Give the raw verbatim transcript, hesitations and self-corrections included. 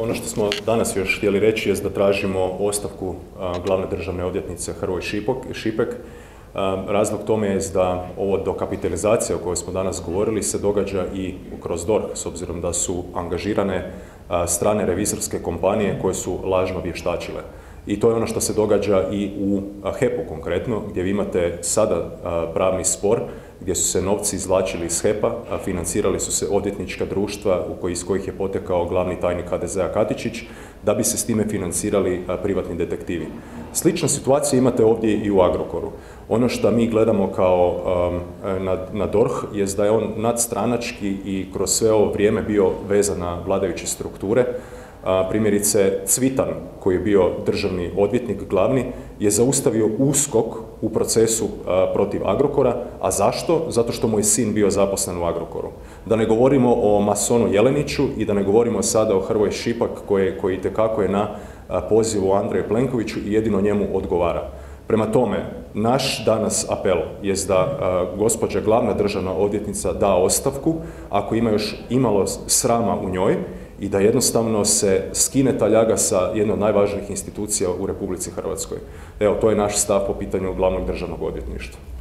Ono što smo danas još htjeli reći je da tražimo ostavku glavne državne odvjetnice Hrvoj-Šipek. Razlog tome je da ovo dokapitalizacija o kojoj smo danas govorili se događa i kroz D O R H, s obzirom da su angažirane strane revizorske kompanije koje su lažno vještačile. I to je ono što se događa i u HEP-u konkretno, gdje vi imate sada pravni spor, gdje su se novci izvlačili iz HEP-a, financirali su se odvjetnička društva iz kojih je potekao glavni tajnik H D Z-a Katičić, da bi se s time financirali privatni detektivi. Sličnu situaciju imate ovdje i u Agrokoru. Ono što mi gledamo kao na D O R H je da je on nadstranački i kroz sve ovo vrijeme bio vezan na vladajuće strukture. Primjerice, Cvitan, koji je bio državni odvjetnik glavni, je zaustavio USKOK u procesu protiv Agrokora. A zašto? Zato što mu je sin bio zaposlen u Agrokoru. Da ne govorimo o masonu Jeleniću i da ne govorimo sada o Hrvoj-Šipek koji itekako je na pozivu Andreju Plenkoviću i jedino njemu odgovara. Prema tome, naš danas apel je da gospođa glavna državna odvjetnica da ostavku ako ima još imalo srama u njoj i da jednostavno se skine ta ljaga sa jedne od najvažnijih institucija u Republici Hrvatskoj. Evo, to je naš stav po pitanju glavnog državnog odvjetništva.